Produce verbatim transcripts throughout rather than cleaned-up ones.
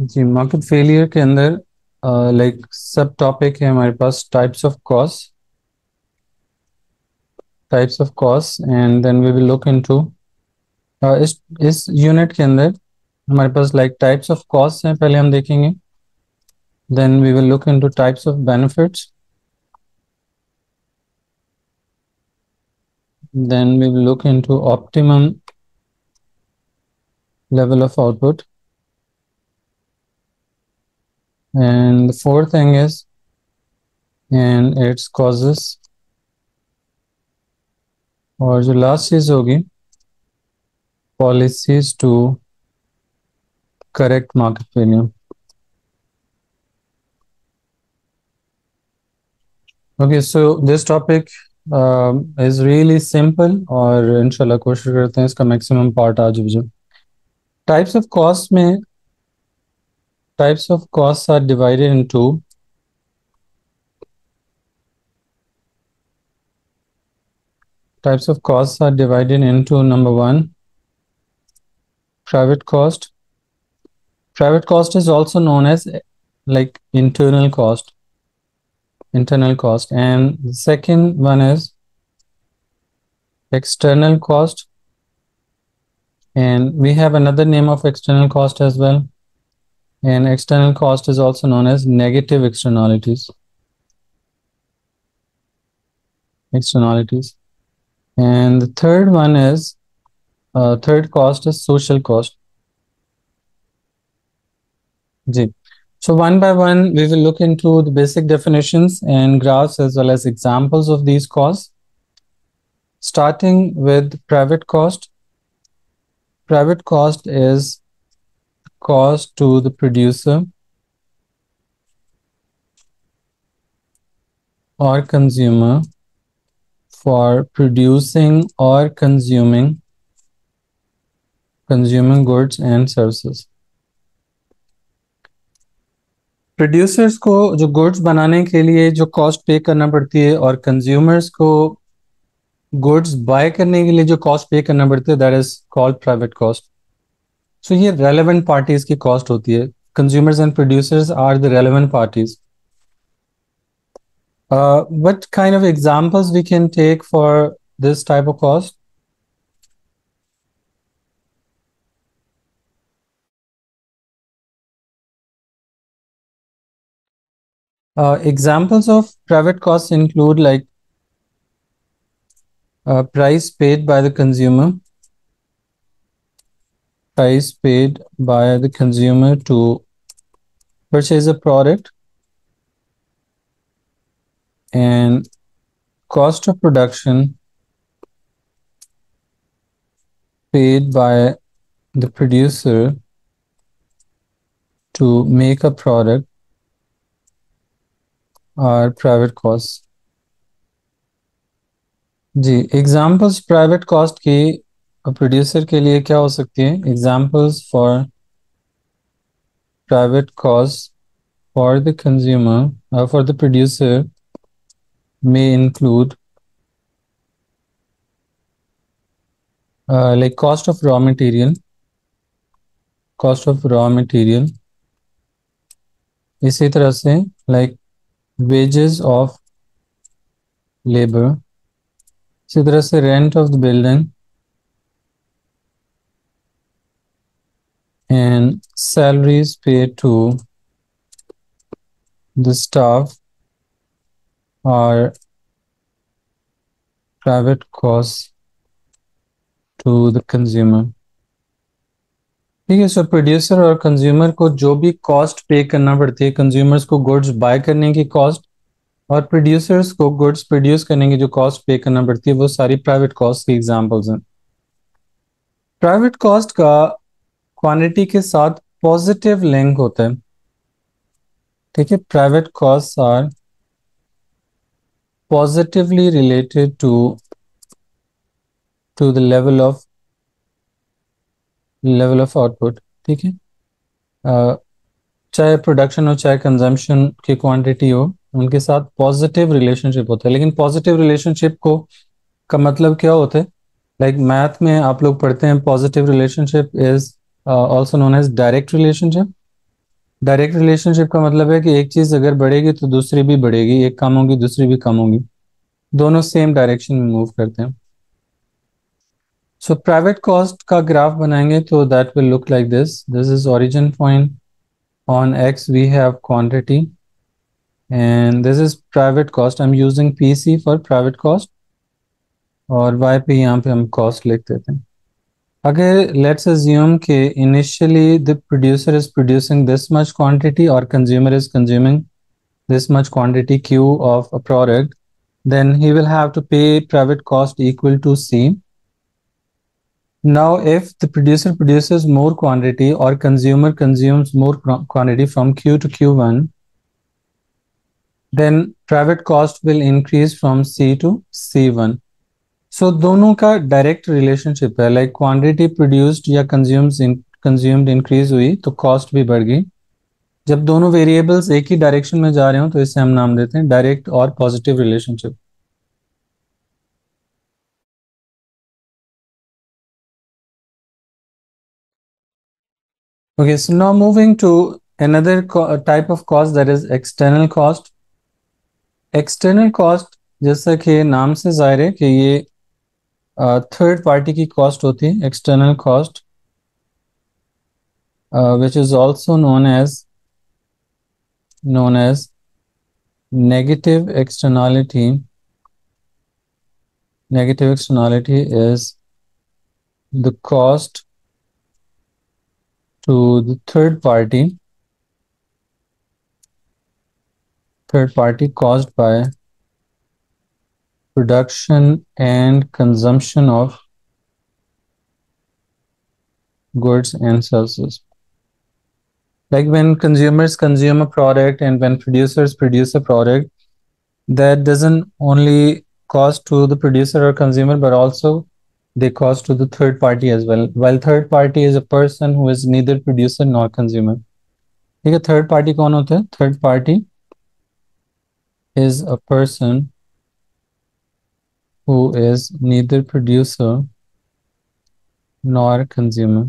जी market failure के अंदर like सब टॉपिक है हमारे पास, types of cost, types of cost and then we will look into इस इस यूनिट के अंदर हमारे पास लाइक टाइप्स ऑफ कॉस्ट हैं, पहले हम देखेंगे, then we will look into types of benefits, then we will look into optimum level of output, and the fourth thing is and its causes, और जो last चीज होगी policies to correct market failure. Okay, so this topic is really simple और इंशाल्लाह कोशिश करते हैं इसका मैक्सिमम पार्ट आज भी. टाइप्स ऑफ कॉस्ट में types of cost are divided into types of cost are divided into number one private cost. Private cost is also known as like internal cost, internal cost, and the second one is external cost, and we have another name of external cost as well, and external cost is also known as negative externalities externalities and the third one is uh, third cost is social cost. जी So one by one we will look into the basic definitions and graphs as well as examples of these costs, starting with private cost. Private cost is cost to the producer or consumer for producing or consuming consuming goods and services. Producers को जो goods बनाने के लिए जो cost पे करना पड़ती है और कंज्यूमर्स को गुड्स बाय करने के लिए जो कॉस्ट पे करना पड़ती है, that is called private cost. So ये रेलेवेंट पार्टीज की कॉस्ट होती है. Consumers and producers are the relevant parties. What kind of examples we can take for this type of cost? Uh, examples of private costs include like uh, price paid by the consumer, price paid by the consumer to purchase a product, and cost of production paid by the producer to make a product और private cost. जी examples private cost की producer के लिए क्या हो सकती है? Examples for private cost for the consumer for the producer may include like cost of raw material, cost of raw material इसी तरह से like like, wages of labor, इसी तरह से rent of the building and salaries paid to the staff are private costs to the consumer. ठीक है. सो producer और consumer को जो भी कॉस्ट पे करना पड़ती है, कंज्यूमर्स को गुड्स बाय करने की कॉस्ट और प्रोड्यूसर्स को गुड्स प्रोड्यूस करने की जो कॉस्ट पे करना पड़ती है, वो सारी प्राइवेट कॉस्ट की एग्जांपल्स हैं. प्राइवेट कॉस्ट का क्वांटिटी के साथ पॉजिटिव लिंक होता है. ठीक है. Private cost are positively related to to the level of level of output. ठीक है. uh, चाहे प्रोडक्शन हो चाहे कंजम्पशन की क्वांटिटी हो, उनके साथ पॉजिटिव रिलेशनशिप होता है. लेकिन पॉजिटिव रिलेशनशिप को का मतलब क्या होता है? लाइक like मैथ में आप लोग पढ़ते हैं positive relationship is also known as direct relationship, direct relationship का मतलब है कि एक चीज अगर बढ़ेगी तो दूसरी भी बढ़ेगी, एक कम होगी दूसरी भी कम होगी, दोनों सेम डायरेक्शन में मूव करते हैं। सो प्राइवेट कॉस्ट का ग्राफ बनाएंगे तो that will look like this. This is origin point, on X we have quantity and this is private cost. I am using P C for private cost और Y पे यहाँ पे हम cost लिख देते हैं। अगर लेट्स अज्यूम कि initially the producer is producing this much quantity और consumer is consuming this much quantity Q of a product, then he will have to pay private cost equal to C. Now if the producer produces more quantity और consumer consumes more quantity from Q to Q one, then private cost will increase from C to C one. So दोनों का direct relationship है, like quantity produced या consumed consumed increase हुई तो cost भी बढ़ गई। जब दोनों वेरिएबल्स एक ही डायरेक्शन में जा रहे हो तो इसे हम नाम देते हैं डायरेक्ट और positive relationship. Okay, so now moving to another type of cost, that is external cost. External cost जैसा कि नाम से जाहिर है कि ये थर्ड uh, पार्टी की कॉस्ट होती है, external cost which is also known as negative externality. Negative externality is the cost to the third party caused by production and consumption of goods and services, like when consumers consume a product and when producers produce a product, that doesn't only cost to the producer or consumer but also they cost to the third party as well, while third party is a person who is neither producer nor consumer. ठीक है, third party कौन होता है? Third party is a person who is neither producer nor consumer.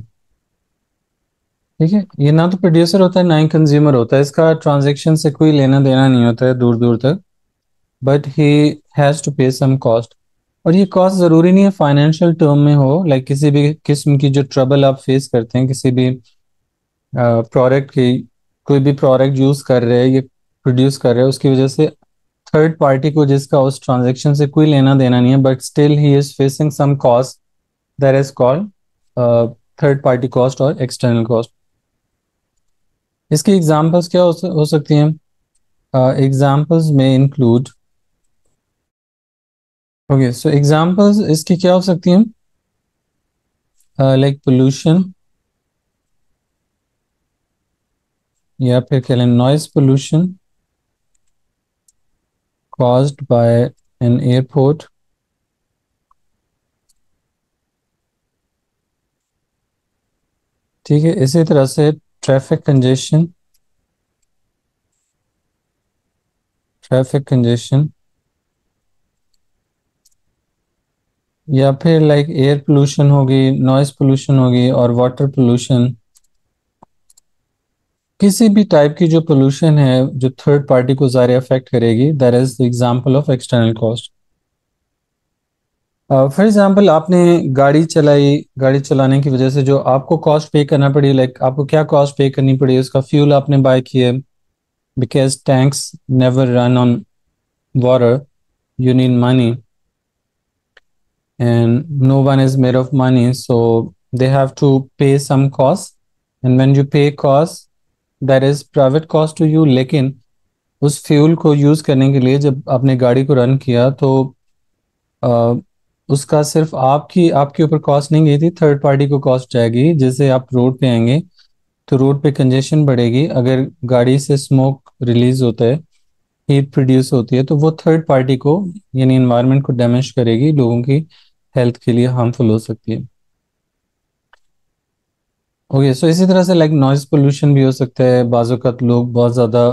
ठीक है, ये ना तो producer होता है ना ही consumer होता है, इसका transaction से कोई लेना देना नहीं होता है दूर दूर तक, but he has to pay some cost. और ये कॉस्ट ज़रूरी नहीं है फाइनेंशियल टर्म में हो, लाइक किसी भी किस्म की जो ट्रबल आप फेस करते हैं, किसी भी प्रोडक्ट की कोई भी प्रोडक्ट यूज़ कर रहे हैं या प्रोड्यूस कर रहे हैं, उसकी वजह से थर्ड पार्टी को जिसका उस ट्रांजैक्शन से कोई लेना देना नहीं है but still he is facing some cost, that is called third party cost और एक्सटर्नल कॉस्ट। इसकी एग्जाम्पल्स क्या हो सकती हैं? एग्जाम्पल्स में इंक्लूड ओके, सो एग्जाम्पल्स इसकी क्या हो सकती हैं? लाइक पोल्यूशन या फिर कह लें noise pollution caused by an airport, ठीक है। इसी तरह से ट्रैफिक कंजेशन ट्रैफिक कंजेशन या फिर लाइक एयर पोल्यूशन होगी, नॉइज पोल्यूशन होगी और वाटर पोल्यूशन। किसी भी टाइप की जो पोल्यूशन है जो थर्ड पार्टी को ज़्यादा अफेक्ट करेगी, that is the example of external cost. For example आपने गाड़ी चलाई, गाड़ी चलाने की वजह से जो आपको कॉस्ट पे करना पड़ी, लाइक आपको क्या कॉस्ट पे करनी पड़ी? उसका फ्यूल आपने बाय किया, because tanks never run on water, you need money and no one is made of money, so they have to pay some costs, and when you pay costs that is private cost to you. लेकिन उस fuel को use करने के लिए जब आपने गाड़ी को रन किया तो आ, उसका सिर्फ आपकी आपके ऊपर कॉस्ट नहीं गई थी, थर्ड पार्टी को कॉस्ट जाएगी। जैसे आप रोड पे आएंगे तो रोड पे कंजेशन बढ़ेगी, अगर गाड़ी से स्मोक रिलीज होता है, हीट प्रोड्यूस होती है, तो वो थर्ड पार्टी को यानी इन्वायरमेंट को डैमेज करेगी, लोगों की हेल्थ के लिए हार्मफुल हो सकती है। ओके, सो इसी तरह से लाइक नॉइज़ पोल्यूशन भी हो सकता है। बाज़ वक़्त लोग बहुत ज़्यादा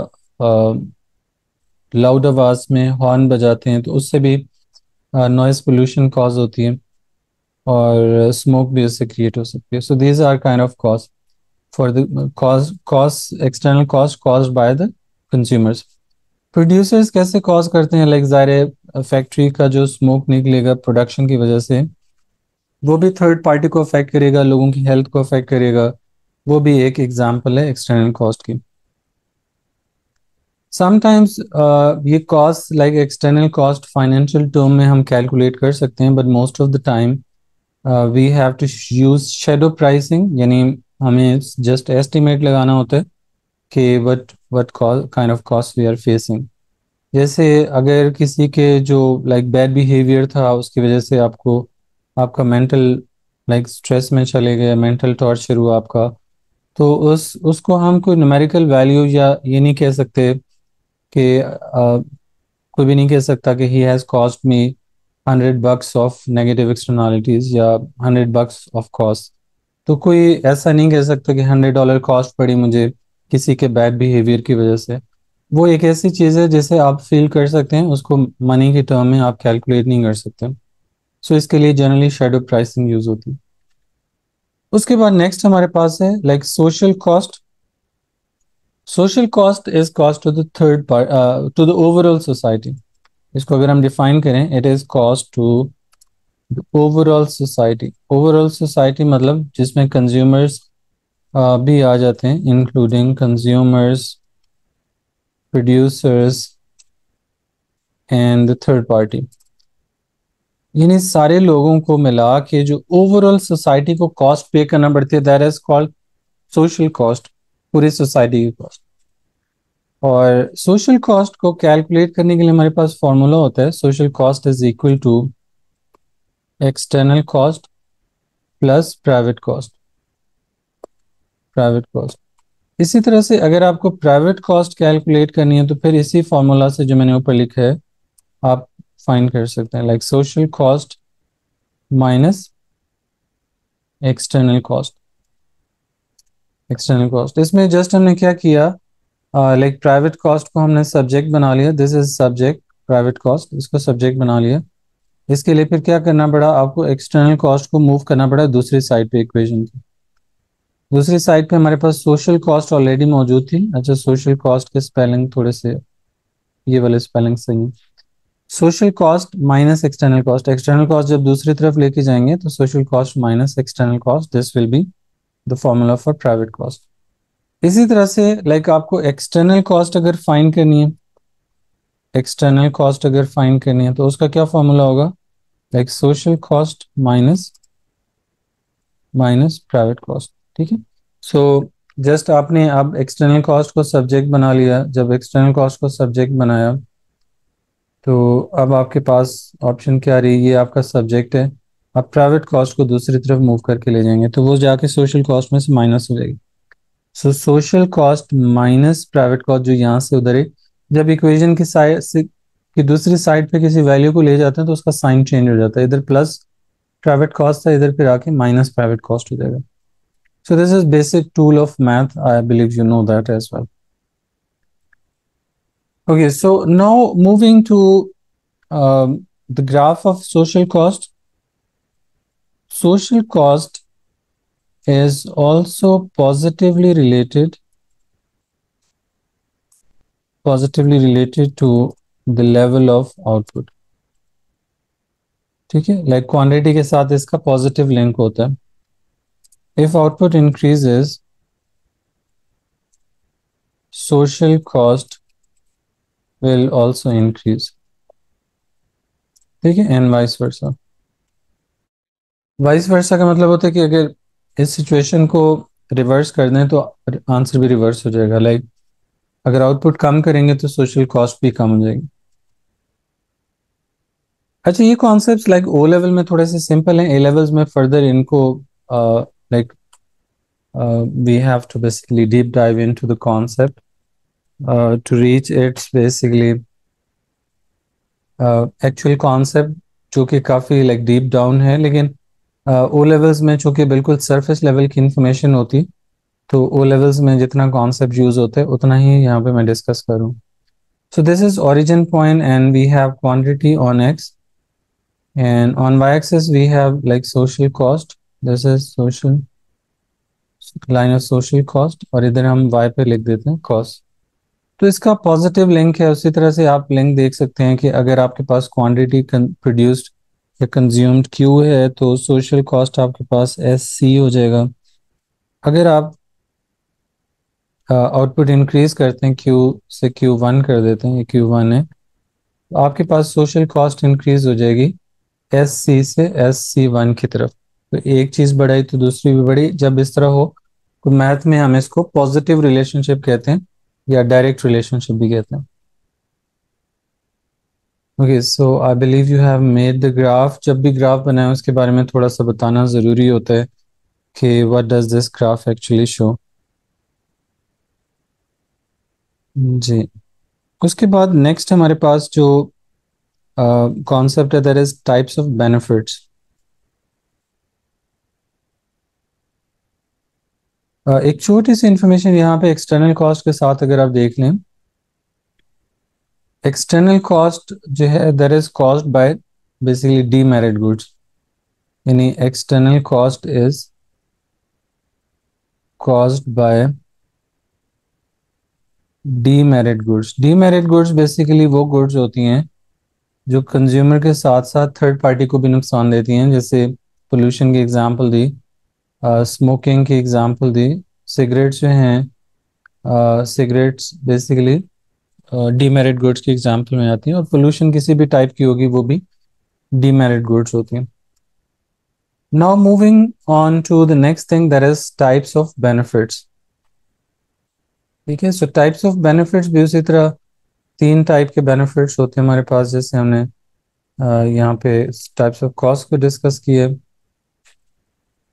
लाउड आवाज़ में हॉर्न बजाते हैं तो उससे भी नॉइज़ पोल्यूशन कॉज होती है और स्मोक भी उससे क्रिएट हो सकती है। So these are kind of cause. for the cause costs external cost caused by the consumers. Producers कैसे cause करते हैं, लाइक ज़ारे फैक्ट्री का जो स्मोक निकलेगा प्रोडक्शन की वजह से, वो भी थर्ड पार्टी को अफेक्ट करेगा, लोगों की हेल्थ को अफेक्ट करेगा, वो भी एक एग्जाम्पल है एक्सटर्नल कॉस्ट की. समटाइम्स uh, ये cost like external cost financial term में हम कैलकुलेट कर सकते हैं, but most of the time we have to use shadow pricing, यानी हमें जस्ट एस्टिमेट लगाना होता है कि what what kind of cost we are facing. जैसे अगर किसी के जो लाइक बैड बिहेवियर था उसकी वजह से आपको आपका मेंटल लाइक स्ट्रेस में चले गए, मेंटल टॉर्चर हुआ आपका, तो उस उसको हम कोई न्यूमेरिकल वैल्यू या ये नहीं कह सकते कि uh, कोई भी नहीं कह सकता कि he has cost me hundred bucks of negative externalities या हंड्रेड बक्स ऑफ कॉस्ट. तो कोई ऐसा नहीं कह सकता कि हंड्रेड डॉलर कॉस्ट पड़ी मुझे किसी के बैड बिहेवियर की वजह से. वो एक ऐसी चीज़ है जैसे आप फील कर सकते हैं, उसको मनी के टर्म में आप कैलकुलेट नहीं कर सकते. सो so, इसके लिए जनरली शेडो प्राइसिंग यूज़ होती है. उसके बाद नेक्स्ट हमारे पास है like social cost. Social cost is cost to the third part, uh, to the overall society. इसको अगर हम define करें, it is cost to the overall society. Overall society मतलब जिसमें consumers uh, भी आ जाते हैं, including consumers, producers and the third party. यानी सारे लोगों को मिला के जो overall society को cost pay करना पड़ती है, that is called social cost. पूरी सोसाइटी की कॉस्ट. और सोशल कॉस्ट को कैलकुलेट करने के लिए हमारे पास फॉर्मूला होता है, social cost is equal to external cost plus private cost. Private cost इसी तरह से अगर आपको प्राइवेट कॉस्ट कैलकुलेट करनी है तो फिर इसी फॉर्मूला से जो मैंने ऊपर लिखा है आप फाइंड कर सकते हैं, like social cost minus external cost. External cost इसमें जस्ट हमने क्या किया, लाइक प्राइवेट कॉस्ट को हमने सब्जेक्ट बना लिया, this is subject private cost, इसको सब्जेक्ट बना लिया. इसके लिए फिर क्या करना पड़ा, आपको एक्सटर्नल कॉस्ट को मूव करना पड़ा दूसरी साइड पे इक्वेशन की. दूसरी साइड पे हमारे पास सोशल कॉस्ट ऑलरेडी मौजूद थी. अच्छा, सोशल कॉस्ट के स्पेलिंग थोड़े से ये वाले स्पेलिंग सही है. Social cost minus external cost, external cost जब दूसरी तरफ लेके जाएंगे तो social cost minus external cost, this will be the formula for private cost. इसी तरह से लाइक like, आपको एक्सटर्नल कॉस्ट अगर फाइंड करनी है, एक्सटर्नल कॉस्ट अगर फाइंड करनी है तो उसका क्या फॉर्मूला होगा, like social cost minus minus private cost. ठीक है, सो जस्ट आपने अब एक्सटर्नल कॉस्ट को सब्जेक्ट बना लिया. जब एक्सटर्नल कॉस्ट को सब्जेक्ट बनाया तो अब आपके पास ऑप्शन क्या रही, ये आपका सब्जेक्ट है. आप प्राइवेट कॉस्ट को दूसरी तरफ मूव करके ले जाएंगे तो वो जाके सोशल कॉस्ट में से माइनस हो जाएगी. So social cost minus private cost जो यहाँ से उधर है, जब इक्वेशन की साइड से की दूसरी साइड पे किसी वैल्यू को ले जाते हैं तो उसका साइन चेंज हो जाता है. इधर प्लस प्राइवेट कॉस्ट था, इधर फिर आके माइनस प्राइवेट कॉस्ट हो जाएगा. So this is basic tool of math, I believe you know that as well. Okay, so now moving to the graph of social cost. Social cost is also positively related positively related to the level of output. ठीक है, like quantity के साथ इसका positive link होता है. If output increases social cost will also increase. ठीक है, and vice versa. Vice versa का मतलब होता है कि अगर इस सिचुएशन को रिवर्स कर दें तो आंसर भी रिवर्स हो जाएगा. लाइक like, अगर आउटपुट कम करेंगे तो सोशल कॉस्ट भी कम हो जाएगी. अच्छा, ये कॉन्सेप्ट्स लाइक ओ लेवल में थोड़े से सिंपल हैं, ए लेवल्स में फर्दर इनको like we have to basically deep dive into the concept to reach its basically actual concept जो कि काफ़ी लाइक डीप डाउन है. लेकिन ओ uh, लेवल्स में चूँकि बिल्कुल सरफेस लेवल की इन्फॉर्मेशन होती, तो ओ लेवल्स में जितना कॉन्सेप्ट यूज़ होता है उतना ही यहाँ पे मैं डिस्कस करूँ. So this is origin point and we have quantity on X and on Y axis we have like social cost. This is social line है सोशल कॉस्ट, और इधर हम वाई पे लिख देते हैं कॉस्ट। तो इसका पॉजिटिव लिंक है। उसी तरह से आप लिंक देख सकते हैं कि अगर आपके पास क्वांटिटी प्रोड्यूस्ड या कंज्यूम्ड क्यू है तो सोशल कॉस्ट आपके पास एस सी हो जाएगा। अगर आप आउटपुट इंक्रीज करते हैं, क्यू से क्यू वन कर देते हैं, ये क्यू वन है, तो आपके पास सोशल कॉस्ट इंक्रीज हो जाएगी एस सी से एस सी वन की तरफ। तो एक चीज बढ़ाई तो दूसरी भी बढ़ी। जब इस तरह हो तो मैथ में हम इसको पॉजिटिव रिलेशनशिप कहते हैं या डायरेक्ट रिलेशनशिप भी कहते हैं। Okay, so I believe you have made the graph. जब भी ग्राफ बनाए उसके बारे में थोड़ा सा बताना जरूरी होता है कि what does this graph actually show. जी, उसके बाद नेक्स्ट हमारे पास जो कॉन्सेप्ट है that is types of benefits. Uh, एक छोटी सी इंफॉर्मेशन यहाँ पे एक्सटर्नल कॉस्ट के साथ अगर आप देख लें, एक्सटर्नल कॉस्ट जो है that is cost by basically demerit goods, यानी external cost is cost by demerit goods. Demerit goods basically वो गुड्स होती हैं जो कंज्यूमर के साथ साथ थर्ड पार्टी को भी नुकसान देती हैं। जैसे पोल्यूशन की एग्जांपल दी, स्मोकिंग uh, की एग्जांपल दी, सिगरेट्स जो हैं, सिगरेट्स बेसिकली डीमेरिट गुड्स की एग्जांपल में आती हैं, और पोल्यूशन किसी भी टाइप की होगी वो भी डीमेरिट गुड्स होती हैं। Now moving on to the next thing that is types of benefits. ठीक है, सो टाइप्स ऑफ बेनिफिट्स भी उसी तरह तीन टाइप के बेनिफिट्स होते हैं हमारे पास। जैसे हमने uh, यहाँ पे टाइप्स ऑफ कॉस्ट को डिस्कस किया,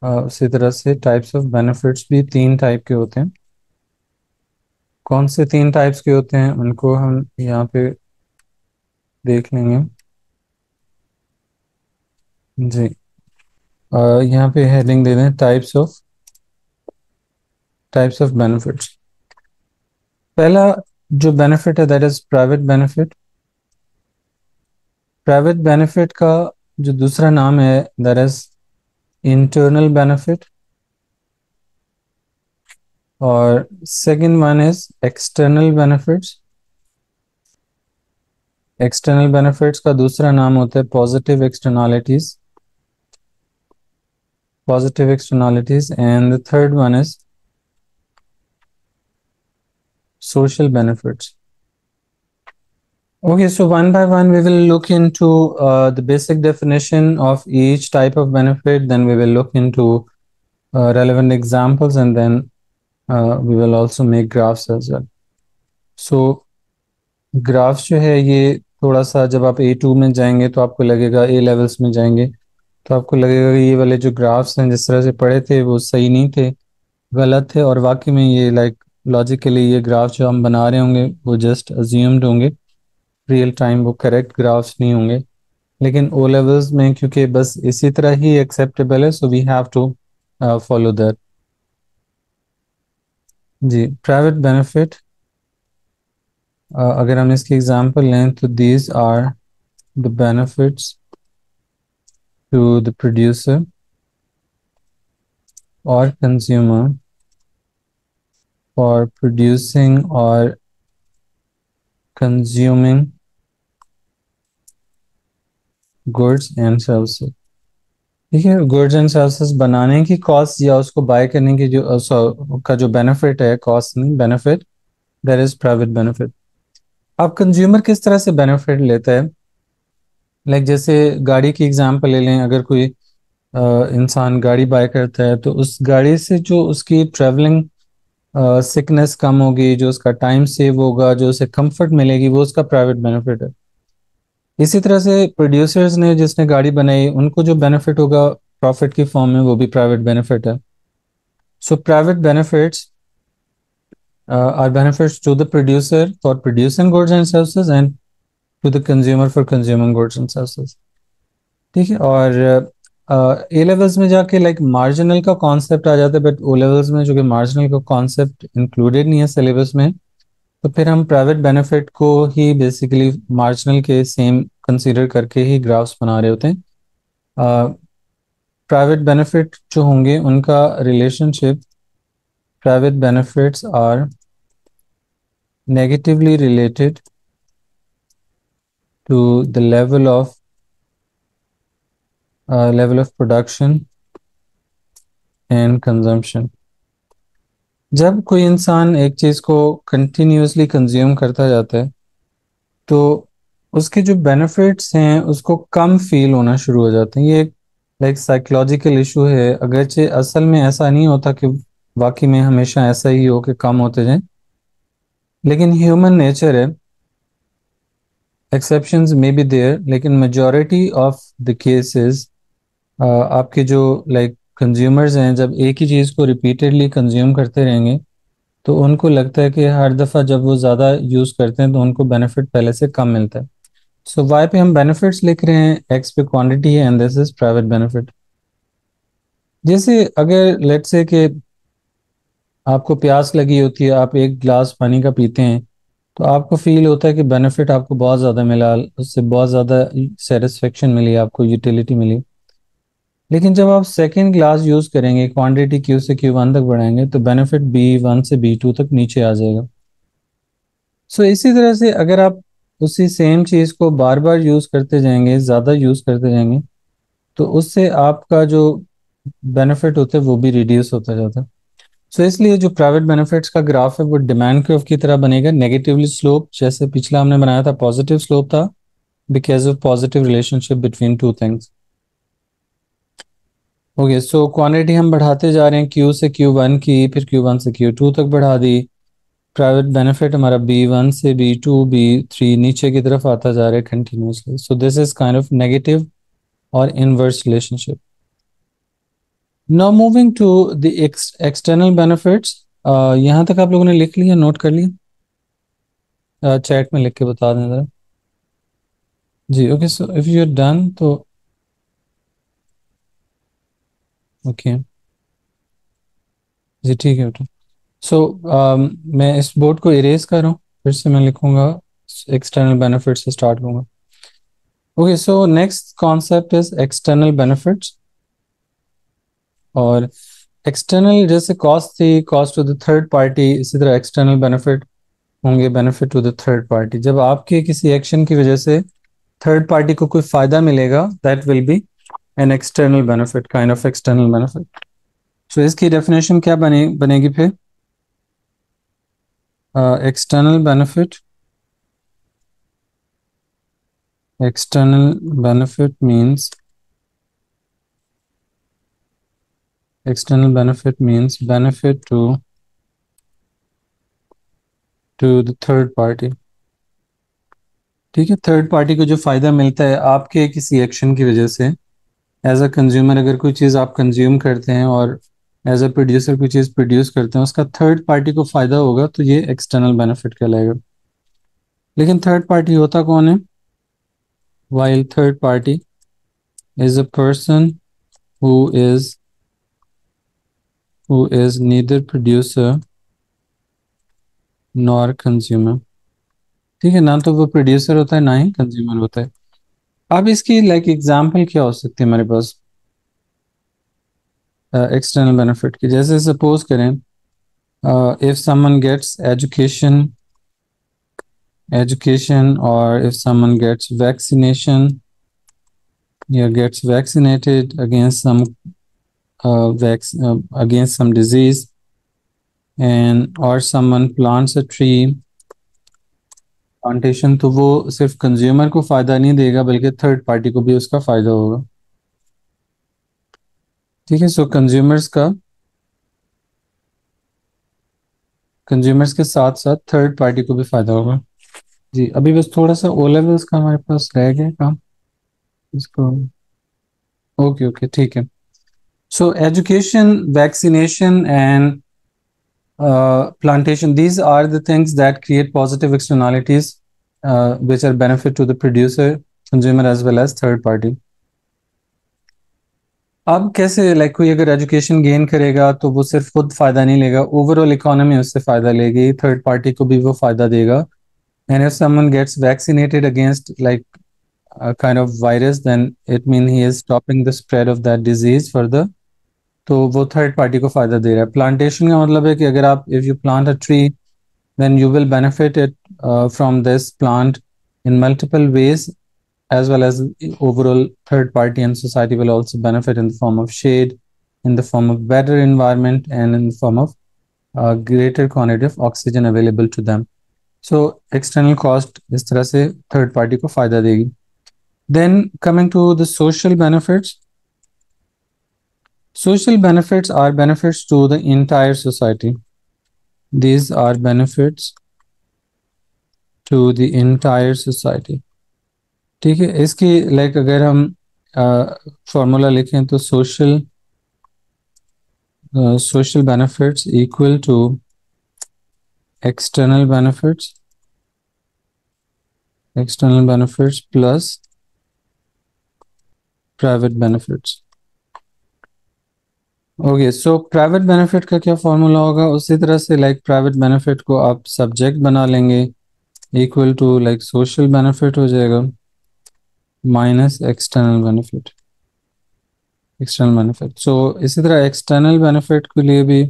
उसी तरह से टाइप्स ऑफ बेनिफिट्स भी तीन टाइप के होते हैं। कौन से तीन टाइप्स के होते हैं उनको हम यहाँ पे देख लेंगे। जी, यहाँ पे हेडिंग दे दें types of types of benefits. पहला जो बेनिफिट है that is private benefit. Private benefit का जो दूसरा नाम है दैट इज इंटरनल बेनिफिट, और second one is external benefits. External benefits का दूसरा नाम होता है positive externalities, positive externalities, and the third one is social benefits. Okay, so one by one we will look into uh, the basic definition of each type of benefit, then we will look into uh, relevant examples, and then uh, we will also make graphs as well. So graphs जो है ये थोड़ा सा, जब आप ए to में जाएंगे तो आपको लगेगा, ए levels में जाएंगे तो आपको लगेगा कि ये वाले जो graphs हैं जिस तरह से पढ़े थे वो सही नहीं थे, गलत थे, और वाकई में ये like logically ये graphs जो हम बना रहे होंगे वो just assumed होंगे, रियल टाइम वो करेक्ट ग्राफ्स नहीं होंगे। लेकिन ओ लेवल्स में क्योंकि बस इसी तरह ही एक्सेप्टेबल है, so we have to follow that. जी, प्राइवेट बेनिफिट uh, अगर हम इसकी एग्जांपल लें तो these are the benefits to the producer और कंज्यूमर फॉर प्रोड्यूसिंग और consuming goods and services। ठीक है, goods and services बनाने की कॉस्ट या उसको बाय करने की जो सो का जो बेनिफिट है, कॉस्ट नहीं benefit, that is private benefit. अब कंज्यूमर किस तरह से बेनिफिट लेता है, लाइक like जैसे गाड़ी की एग्जांपल ले लें। अगर कोई इंसान गाड़ी बाय करता है तो उस गाड़ी से जो उसकी ट्रेवलिंग सिकनेस uh, कम होगी, जो उसका टाइम सेव होगा, जो उसे कंफर्ट मिलेगी, वो उसका प्राइवेट बेनिफिट है। इसी तरह से प्रोड्यूसर्स ने जिसने गाड़ी बनाई उनको जो बेनिफिट होगा प्रॉफिट की फॉर्म में, वो भी प्राइवेट बेनिफिट है। So private benefits are benefits to the producer for producing goods and services and to the consumer for consuming goods and services. ठीक है, और ए लेवल्स में जाके लाइक मार्जिनल का कॉन्सेप्ट आ जाता है, बट ओ लेवल्स में जो कि मार्जिनल का कॉन्सेप्ट इंक्लूडेड नहीं है सिलेबस में, तो फिर हम प्राइवेट बेनिफिट को ही बेसिकली मार्जिनल के सेम कंसीडर करके ही ग्राफ्स बना रहे होते हैं। प्राइवेट uh, बेनिफिट जो होंगे उनका relationship private benefits are negatively related to the level of uh, level of production and consumption. जब कोई इंसान एक चीज़ को कंटिन्यूसली कंज्यूम करता जाता है तो उसके जो बेनिफिट्स हैं उसको कम फील होना शुरू हो जाते हैं. ये एक लाइक साइकोलॉजिकल इशू है, अगरचे असल में ऐसा नहीं होता कि वाकई में हमेशा ऐसा ही हो कि कम होते जाएं, लेकिन ह्यूमन नेचर है. एक्सेप्शंस मे बी देयर, लेकिन मेजॉरिटी ऑफ द केसेस आपके जो लाइक like, कंज्यूमर्स हैं जब एक ही चीज़ को रिपीटेडली कंज्यूम करते रहेंगे तो उनको लगता है कि हर दफ़ा जब वो ज़्यादा यूज़ करते हैं तो उनको बेनिफिट पहले से कम मिलता है. सो so, वाई पे हम बेनिफिट्स लिख रहे हैं, एक्स पे क्वांटिटी है and this is private benefit. जैसे अगर लेट्स से कि आपको प्यास लगी होती है, आप एक गिलास पानी का पीते हैं तो आपको फील होता है कि बेनिफिट आपको बहुत ज़्यादा मिला, उससे बहुत ज़्यादा सेटिस्फेक्शन मिली, आपको यूटिलिटी मिली. लेकिन जब आप सेकेंड ग्लास यूज़ करेंगे, क्वांटिटी क्यू से क्यू वन तक बढ़ाएंगे तो बेनिफिट बी वन से बी टू तक नीचे आ जाएगा. सो so, इसी तरह से अगर आप उसी सेम चीज़ को बार बार यूज़ करते जाएंगे, ज़्यादा यूज़ करते जाएंगे तो उससे आपका जो बेनिफिट होता है वो भी रिड्यूस होता जाता है. सो so, इसलिए जो प्राइवेट बेनिफिट्स का ग्राफ है वो डिमांड कर्व की तरह बनेगा. नेगेटिवली स्लोप जैसे पिछला हमने बनाया था पॉजिटिव स्लोप था because of positive relationship between two things. Okay so quantity हम बढ़ाते जा रहे हैं, क्यू से क्यू वन की, फिर क्यू वन से क्यू टू तक बढ़ा दी. प्राइवेट बेनिफिट हमारा बी वन से बी टू बी थ्री नीचे की तरफ आता जा रहा है continuously. So this is kind of negative और inverse relationship. Now moving to the external benefits. यहाँ तक आप लोगों ने लिख लिया, नोट कर लिया, चैट uh, में लिख के बता दें जरा जी. Okay so if you are done तो ओके okay. जी ठीक है बेटा. सो मैं इस बोर्ड को इरेज कर रहा हूँ, फिर से मैं लिखूँगा, एक्सटर्नल बेनिफिट से स्टार्ट करूँगा. Okay so next concept is external benefits. और एक्सटर्नल जैसे कॉस्ट थी, cost to the third party, इसी तरह एक्सटर्नल बेनिफिट होंगे benefit to the third party. जब आपके किसी एक्शन की वजह से थर्ड पार्टी को कोई फ़ायदा मिलेगा that will be an external benefit, kind of external benefit. So इसकी डेफिनेशन क्या बने बनेगी फिर? External benefit, external benefit means external benefit means benefit to to the third party. ठीक है, थर्ड पार्टी को जो फायदा मिलता है आपके किसी एक्शन की वजह से. एज अ कंज्यूमर अगर कोई चीज़ आप कंज्यूम करते हैं और एज अ प्रोड्यूसर कोई चीज़ प्रोड्यूस करते हैं, उसका थर्ड पार्टी को फ़ायदा होगा तो ये एक्सटर्नल बेनिफिट कहलाएगा. लेकिन थर्ड पार्टी होता कौन है? While third party is a person who is who is neither producer nor consumer. ठीक है, ना तो वो प्रोड्यूसर होता है ना ही कंज्यूमर होता है. अब इसकी लाइक एग्जांपल क्या हो सकती है हमारे पास एक्सटर्नल बेनिफिट की? जैसे सपोज करें if someone gets education education और इफ समवन गेट्स वैक्सीनेशन या gets vaccinated against some against some disease and और someone plants a tree plantation, तो वो सिर्फ कंज्यूमर को फ़ायदा नहीं देगा बल्कि थर्ड पार्टी को भी उसका फ़ायदा होगा. ठीक है, सो कंज्यूमर्स का कंज्यूमर्स के साथ साथ थर्ड पार्टी को भी फ़ायदा होगा. जी अभी बस थोड़ा सा ओ लेवल्स का हमारे पास रह गया काम, इसको ओके ओके ठीक है. So education, vaccination and Uh, plantation, these are the things that create positive externalities uh, which are benefit to the producer, consumer as well as third party. अब कैसे लाइक कोई अगर एजुकेशन गेन करेगा तो वो सिर्फ खुद फ़ायदा नहीं लेगा, ओवरऑल इकोनॉमी उससे फ़ायदा लेगी, थर्ड पार्टी को भी वो फ़ायदा देगा. And if someone gets vaccinated against like kind of virus then it mean he is stopping the spread of that disease for the तो वो थर्ड पार्टी को फायदा दे रहा है। प्लांटेशन का मतलब है कि अगर आप if you plant a tree then you will benefit it from this plant in multiple ways as well as overall third party and society will also benefit in the form of shade, in the form of better environment and in the form of uh, greater quantity of oxygen available to them. So external cost is tarah se third party ko fayda degi. Then coming to the social benefits. Social benefits are benefits to the entire society. These are benefits to the entire society. ठीक है, इसकी like अगर हम formula लिखें तो social social benefits equal to external benefits external benefits plus private benefits. Okay, so private benefit का क्या formula होगा? उसी तरह से लाइक प्राइवेट बेनिफिट को आप सब्जेक्ट बना लेंगे, equal to like social benefit हो जाएगा minus external benefit external benefit. So इसी तरह एक्सटर्नल बेनिफिट के लिए भी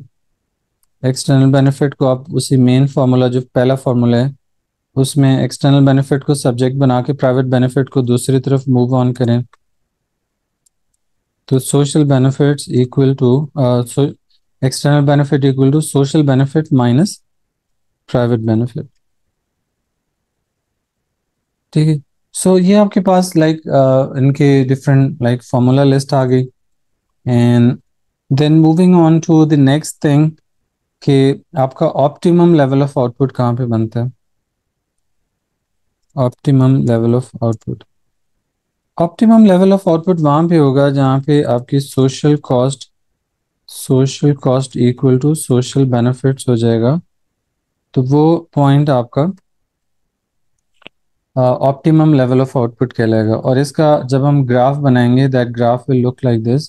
एक्सटर्नल बेनिफिट को आप उसी मेन फार्मूला जो पहला फार्मूला है उसमें एक्सटर्नल बेनिफिट को सब्जेक्ट बना के प्राइवेट बेनिफिट को दूसरी तरफ मूव ऑन करें तो social benefits equal to external benefit equal to social benefit minus private benefit. ठीक है, सो so, ये आपके पास लाइक like, uh, इनके डिफरेंट लाइक फार्मूला लिस्ट आ गई। And then moving on to the next thing कि आपका ऑप्टिमम लेवल ऑफ आउटपुट कहाँ पे बनता है। Optimum level of output optimum level of output वहाँ पे होगा जहाँ पे आपकी social cost social cost equal to social benefits हो जाएगा। तो वो पॉइंट आपका ऑप्टिमम लेवल ऑफ आउटपुट कहलाएगा। और इसका जब हम ग्राफ बनाएंगे that graph will look like this.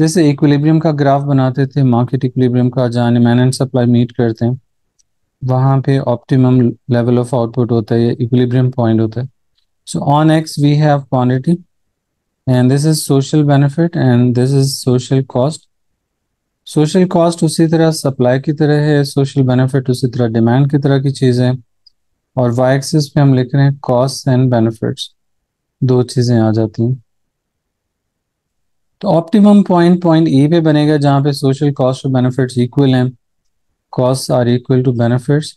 जैसे इक्विलिब्रियम का ग्राफ बनाते थे, मार्केट इक्विलिब्रियम का, जहाँ डिमांड एंड सप्लाई मीट करते हैं वहाँ पे ऑप्टिमम लेवल ऑफ आउटपुट होता है, ये इक्विलिब्रियम पॉइंट होता है। So on X we have quantity and this is social benefit and this is social cost. Social cost उसी तरह सप्लाई की तरह है, सोशल बेनिफिट उसी तरह डिमांड की तरह की चीज़ है। और वाई एक्सिस पे हम लिख रहे हैं कॉस्ट एंड बेनिफिट्स, दो चीज़ें आ जाती हैं। तो ऑप्टिमम पॉइंट पॉइंट ई पे बनेगा जहाँ पे सोशल कॉस्ट और बेनिफिट्स इक्वल हैं, cost are equal to benefits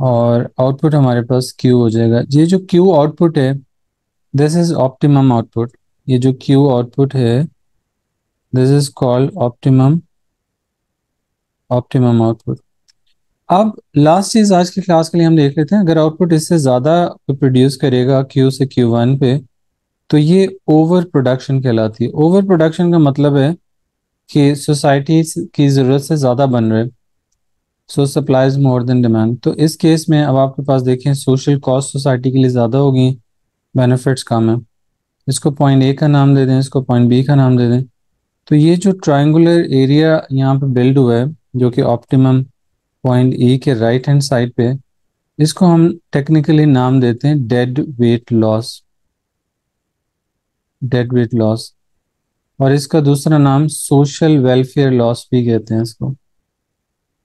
और आउटपुट हमारे पास क्यू हो जाएगा। ये जो क्यू आउटपुट है दिस इज़ ऑप्टिमम आउटपुट, ये जो क्यू आउटपुट है this is called optimum optimum output. अब लास्ट चीज़ आज की क्लास के लिए हम देख लेते हैं, अगर आउटपुट इससे ज़्यादा प्रोड्यूस करेगा Q से Q वन पे तो ये ओवर प्रोडक्शन कहलाती है। ओवर प्रोडक्शन का मतलब है कि सोसाइटी की ज़रूरत से ज़्यादा बन रहे, so supply is more than demand. तो इस केस में अब आपके पास देखें सोशल कॉस्ट सोसाइटी के लिए ज़्यादा होगी, बेनिफिट्स कम है। इसको पॉइंट ए का नाम दे दें, इसको पॉइंट बी का नाम दे दें। तो ये जो ट्राइंगुलर एरिया यहाँ पर बिल्ड हुआ है जो कि ऑप्टिमम पॉइंट ई के राइट हैंड साइड पे, इसको हम टेक्निकली नाम देते हैं dead weight loss dead weight loss और इसका दूसरा नाम सोशल वेलफेयर लॉस भी कहते हैं इसको,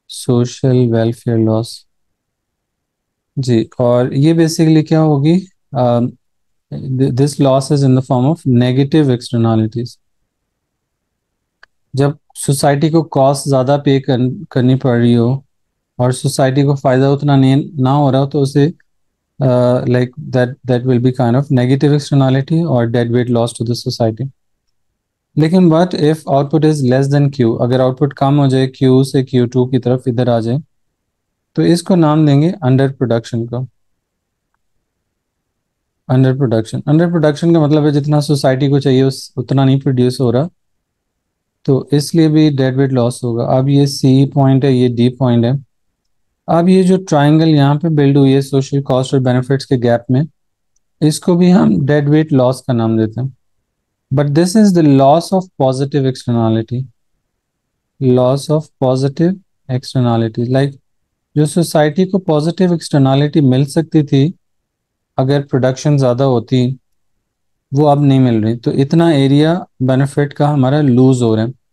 सोशल वेलफेयर लॉस जी। और ये बेसिकली क्या होगी, this loss is in the form of negative externalities. जब सोसाइटी को कॉस्ट ज़्यादा पे कर, करनी पड़ रही हो और सोसाइटी को फ़ायदा उतना नहीं ना हो रहा हो तो उसे like that that will be kind of negative externality और dead weight loss to the society. लेकिन but if output is less than Q, अगर आउटपुट कम हो जाए क्यू से क्यू टू की तरफ इधर आ जाए तो इसको नाम देंगे अंडर प्रोडक्शन का। अंडर प्रोडक्शन अंडर प्रोडक्शन का मतलब है जितना सोसाइटी को चाहिए उस उतना नहीं प्रोड्यूस हो रहा, तो इसलिए भी डेड वेट लॉस होगा। अब ये सी पॉइंट है, ये डी पॉइंट है। अब ये जो ट्रायंगल यहाँ पे बिल्ड हुई है सोशल कॉस्ट और बेनिफिट्स के गैप में, इसको भी हम डेड वेट लॉस का नाम देते हैं। But this is the loss of positive externality loss of positive externality like जो सोसाइटी को पॉजिटिव एक्सटर्नलिटी मिल सकती थी अगर प्रोडक्शन ज़्यादा होती, वो अब नहीं मिल रही। तो इतना एरिया बेनिफिट का हमारा लूज हो रहा है।